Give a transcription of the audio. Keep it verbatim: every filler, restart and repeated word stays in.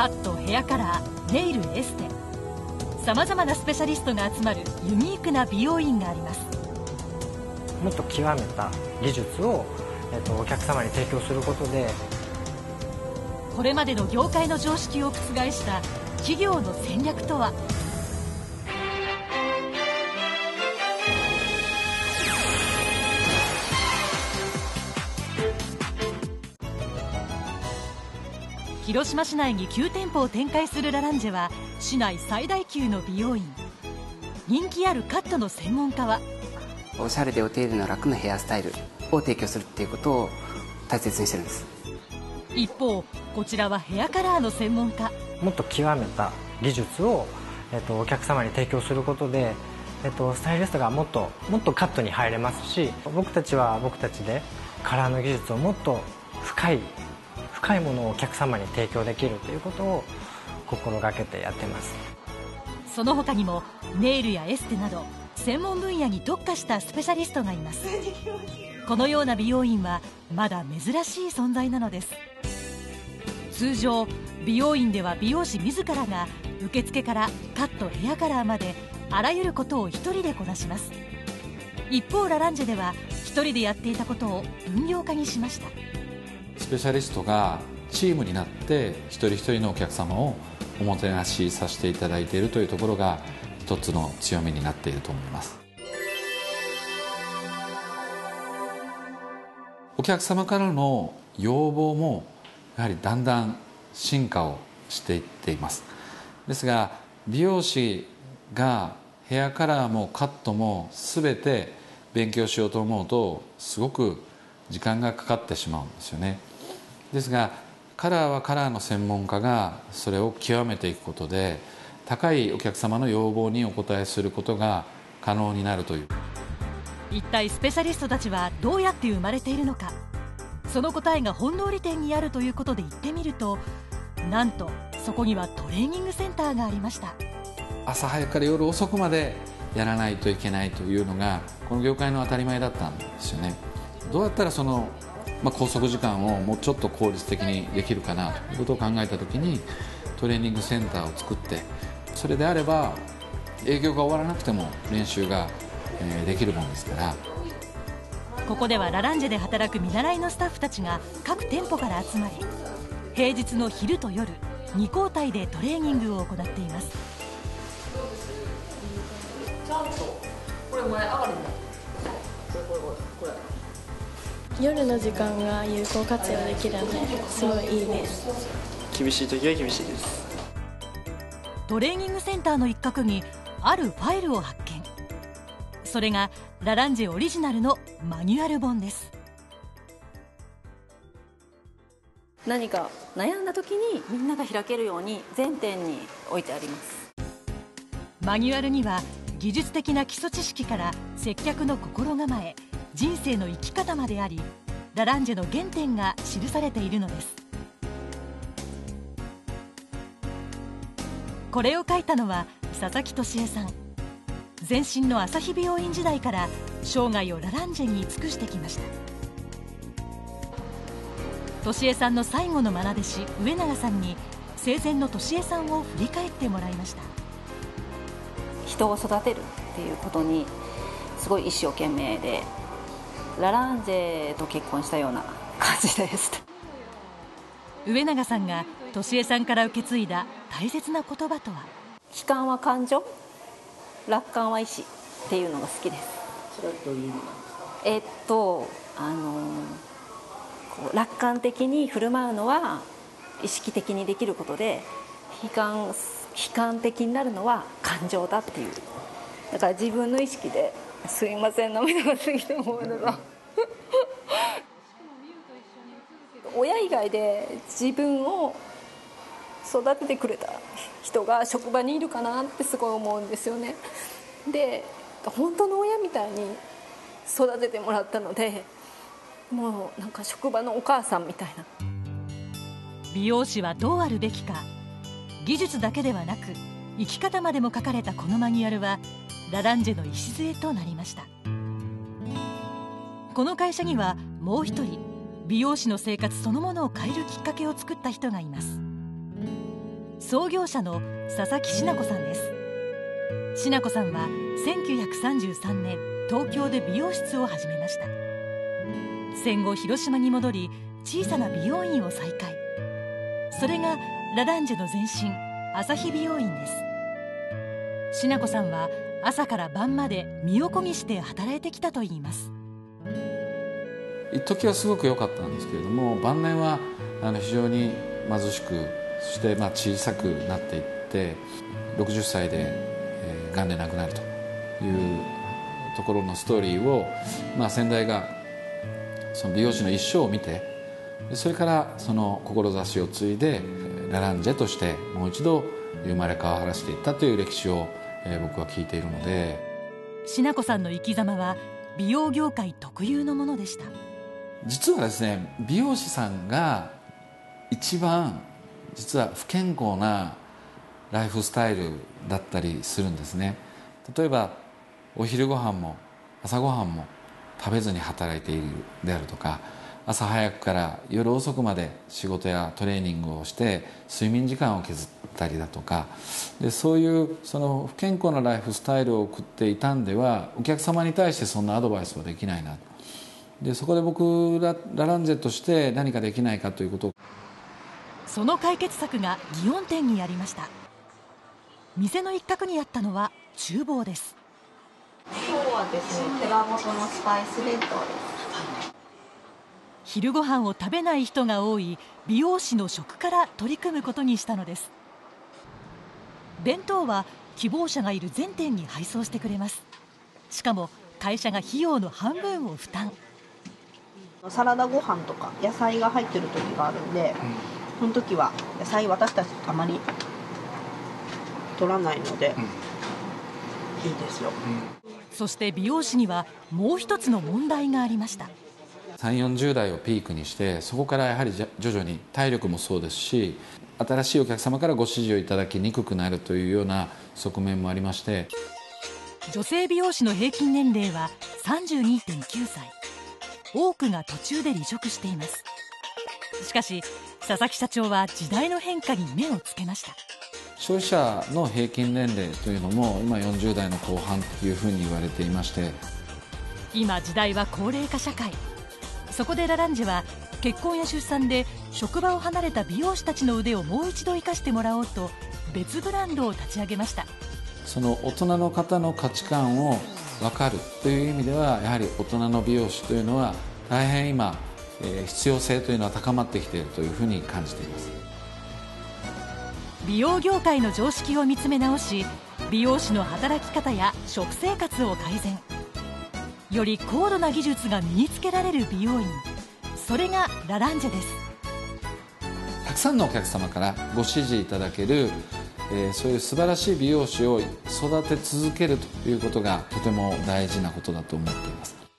カット、ヘアカラー、ネイル、エステ、さまざまなスペシャリストが集まるユニークな美容院があります。もっと極めた技術を、えっと、お客様に提供することで、これまでの業界の常識を覆した企業の戦略とは。広島市内にきゅうてんぽを展開するラランジェは市内最大級の美容院。人気あるカットの専門家は、おしゃれでお手入れの楽なヘアスタイルを提供するっていうことを大切にしてるんです。一方、こちらはヘアカラーの専門家。もっと極めた技術を、えっと、お客様に提供することで、えっと、スタイリストがもっともっとカットに入れますし、僕たちは僕たちでカラーの技術をもっと深い深いものをお客様に提供できるということを心がけてやってます。その他にもネイルやエステなど専門分野に特化したスペシャリストがいます。このような美容院はまだ珍しい存在なのです。通常、美容院では美容師自らが受付からカット、ヘアカラーまであらゆることを一人でこなします。一方、ラランジェでは一人でやっていたことを分業化にしました。スペシャリストがチームになって一人一人のお客様をおもてなしさせていただいているというところが一つの強みになっていると思います。お客様からの要望もやはりだんだん進化をしていっています。ですが、美容師がヘアカラーもカットも全て勉強しようと思うとすごく時間がかかってしまうんですよね。ですが、カラーはカラーの専門家がそれを極めていくことで、高いお客様の要望にお応えすることが可能になるという。一体スペシャリストたちはどうやって生まれているのか。その答えが本能利点にあるということで行ってみると、なんとそこにはトレーニングセンターがありました。朝早くから夜遅くまでやらないといけないというのがこの業界の当たり前だったんですよね。どうやったらその、まあ、拘束時間をもうちょっと効率的にできるかなということを考えた時に、トレーニングセンターを作って、それであれば営業が終わらなくても練習ができるものですから。ここではラランジェで働く見習いのスタッフたちが各店舗から集まり、平日の昼と夜に交代でトレーニングを行っています。夜の時間が有効活用できるのですごいいいです。厳しい時は厳しいです。トレーニングセンターの一角にあるファイルを発見。それがラランジェオリジナルのマニュアル本です。何か悩んだ時にみんなが開けるように全店に置いてあります。マニュアルには技術的な基礎知識から接客の心構え、人生の生き方まであり、ラランジェの原点が記されているのです。これを書いたのは佐々木俊恵さん。前身の朝日美容院時代から生涯をラランジェに尽くしてきました。俊恵さんの最後の愛弟子上永さんに生前の俊恵さんを振り返ってもらいました。人を育てるっていうことにすごい一生懸命で、ラランジェと結婚したような感じです。上永さんが俊恵さんから受け継いだ大切な言葉とは、悲観は感情、楽観は意志っていうのが好きです。それはどういう意味なんですか？えっとあのこう楽観的に振る舞うのは意識的にできることで、悲観悲観的になるのは感情だっていう。だから自分の意識で、すいません涙が過ぎてもらうの親以外で自分を育ててくれた人が職場にいるかなってすごい思うんですよね。で、本当の親みたいに育ててもらったので、もうなんか職場のお母さんみたいな。美容師はどうあるべきか、技術だけではなく生き方までも書かれたこのマニュアルはラランジェの礎となりました。この会社にはもう一人、美容師の生活そのものを変えるきっかけを作った人がいます。創業者の佐々木しな子さんです。しな子さんはせんきゅうひゃくさんじゅうさんねん東京で美容室を始めました。戦後広島に戻り小さな美容院を再開。それがラランジェの前身朝日美容院です。しな子さんは朝から晩まで身をこぎして働いてきたといいます。一時はすごく良かったんですけれども、晩年はあの非常に貧しく、そしてまあ小さくなっていって、ろくじゅっさいでがんで亡くなるというところのストーリーを、まあ、先代がその美容師の一生を見て、それからその志を継いでラランジェとしてもう一度生まれ変わらせていったという歴史を僕は聞いているので、しな子さんの生き様は美容業界特有のものでした。実はですね、美容師さんが一番実は不健康なライフスタイルだったりするんですね。例えばお昼ご飯も朝ご飯も食べずに働いているであるとか、朝早くから夜遅くまで仕事やトレーニングをして睡眠時間を削ったりだとか、でそういうその不健康なライフスタイルを送っていたんではお客様に対してそんなアドバイスはできないなと。でそこで僕らラランジェとして何かできないかということを。その解決策が祇園店にありました。店の一角にあったのは厨房です。今日はですね、寺本のスパイス弁当です。昼ご飯を食べない人が多い美容師の食から取り組むことにしたのです。弁当は希望者がいる全店に配送してくれます。しかも会社が費用の半分を負担。サラダご飯とか野菜が入ってる時があるんで、うん、その時は野菜私たちあまり取らないので、うん、いいですよ、うん、そして美容師にはもう一つの問題がありました。さんじゅう、よんじゅうだいをピークにして、そこからやはり徐々に体力もそうですし、新しいお客様からご支持をいただきにくくなるというような側面もありまして。女性美容師の平均年齢は さんじゅうにてんきゅうさい。多くが途中で離職しています。しかし佐々木社長は時代の変化に目をつけました。消費者の平均年齢というのも今よんじゅうだいの後半というふうに言われていまして、今時代は高齢化社会。そこでラランジェは結婚や出産で職場を離れた美容師たちの腕をもう一度生かしてもらおうと別ブランドを立ち上げました。その大人の方の価値観を分かるという意味では、やはり大人の美容師というのは大変今、えー、必要性というのは高まってきているというふうに感じています。美容業界の常識を見つめ直し、美容師の働き方や食生活を改善、より高度な技術が身につけられる美容院、それがラランジェです。たくさんのお客様からご支持いただける、えー、そういう素晴らしい美容師を育て続けるということがとても大事なことだと思っています。